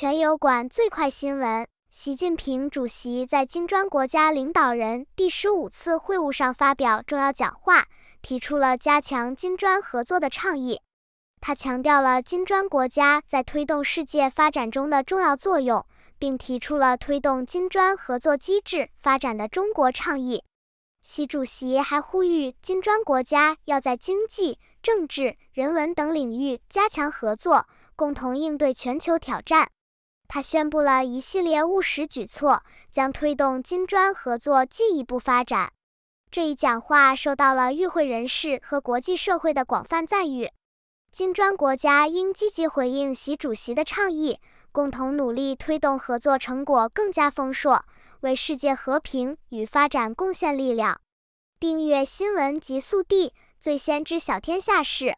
全油管最快新闻：习近平主席在金砖国家领导人第15次会晤上发表重要讲话，提出了加强金砖合作的倡议。他强调了金砖国家在推动世界发展中的重要作用，并提出了推动金砖合作机制发展的中国倡议。习主席还呼吁金砖国家要在经济、政治、人文等领域加强合作，共同应对全球挑战。他宣布了一系列务实举措，将推动金砖合作进一步发展。这一讲话受到了与会人士和国际社会的广泛赞誉。金砖国家应积极回应习主席的倡议，共同努力推动合作成果更加丰硕，为世界和平与发展贡献力量。订阅新闻极速递，最先知晓天下事。